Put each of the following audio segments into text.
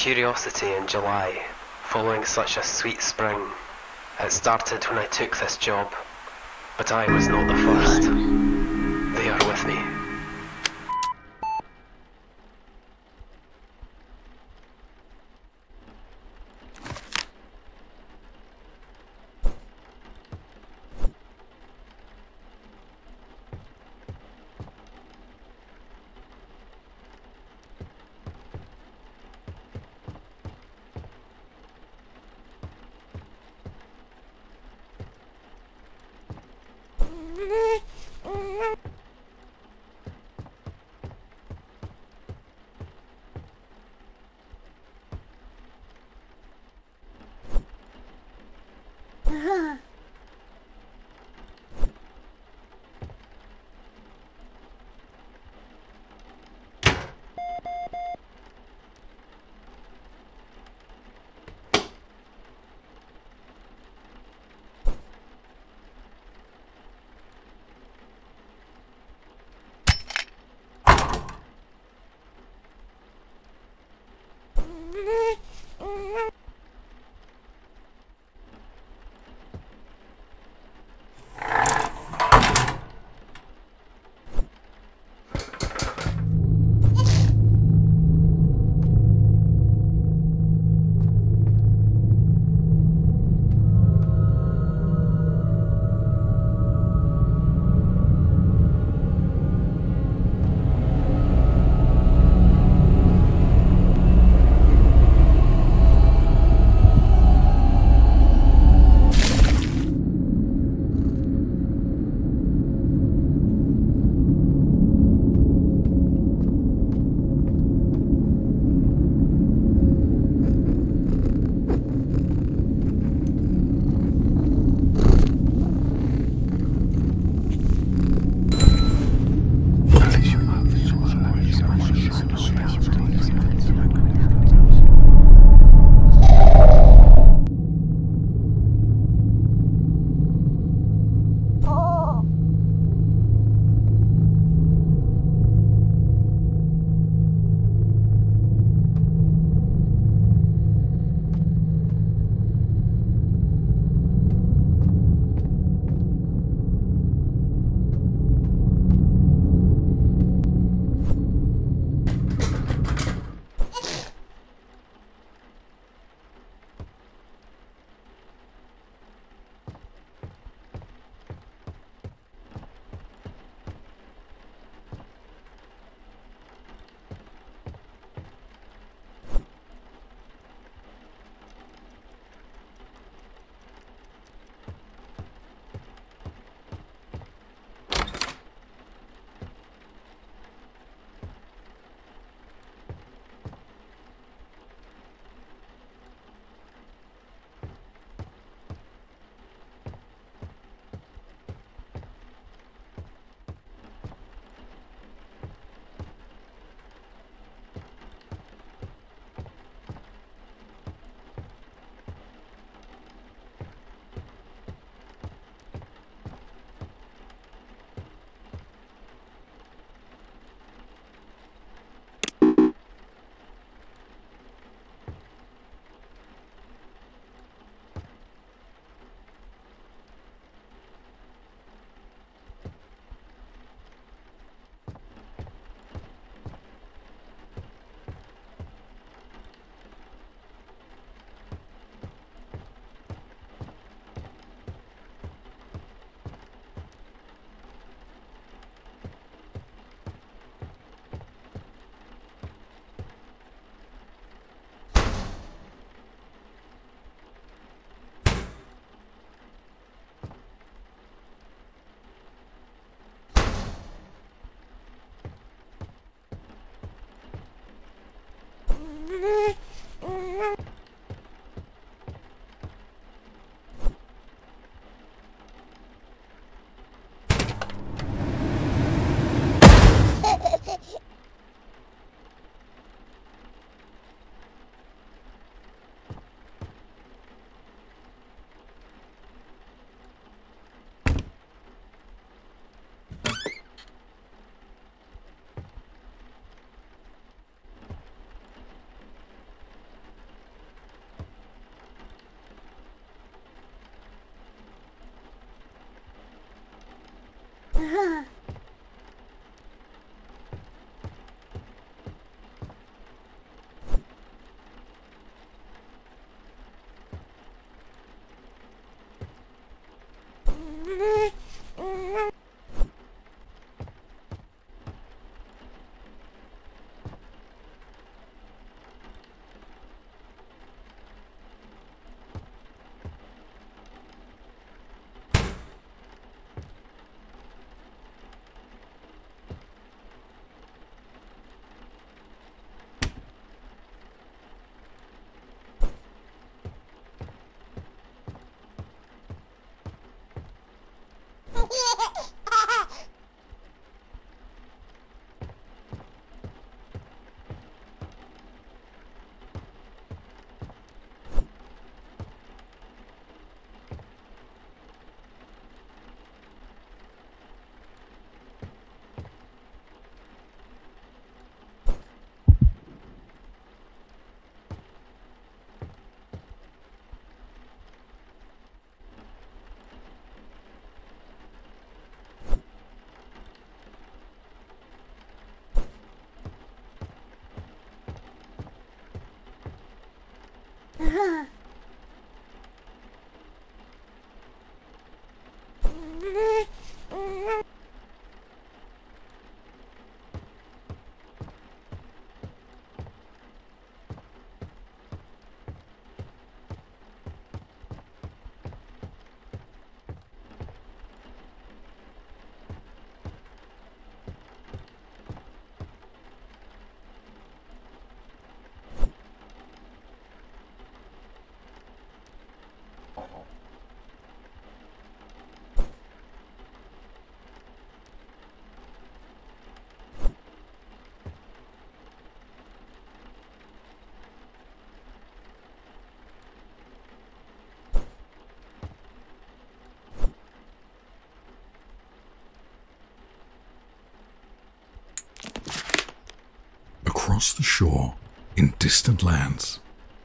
curiosity in July, following such a sweet spring. It started when I took this job, but I was not the first. They are with me. Across the shore, in distant lands,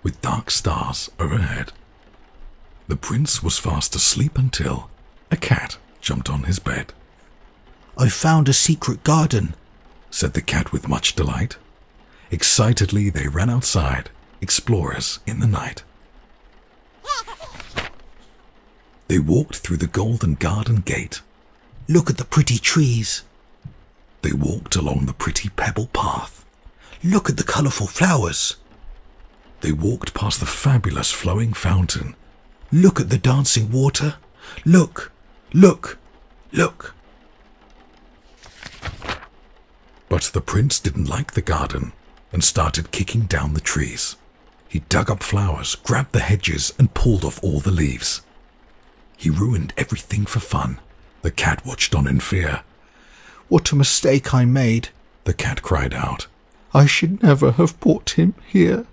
with dark stars overhead, the prince was fast asleep until a cat jumped on his bed. "I've found a secret garden," said the cat with much delight. Excitedly they ran outside, explorers in the night. They walked through the golden garden gate. "Look at the pretty trees." They walked along the pretty pebble path. "Look at the colourful flowers." They walked past the fabulous flowing fountain. "Look at the dancing water. Look, look, look." But the prince didn't like the garden and started kicking down the trees. He dug up flowers, grabbed the hedges and pulled off all the leaves. He ruined everything for fun. The cat watched on in fear. "What a mistake I made," the cat cried out. "I should never have brought him here."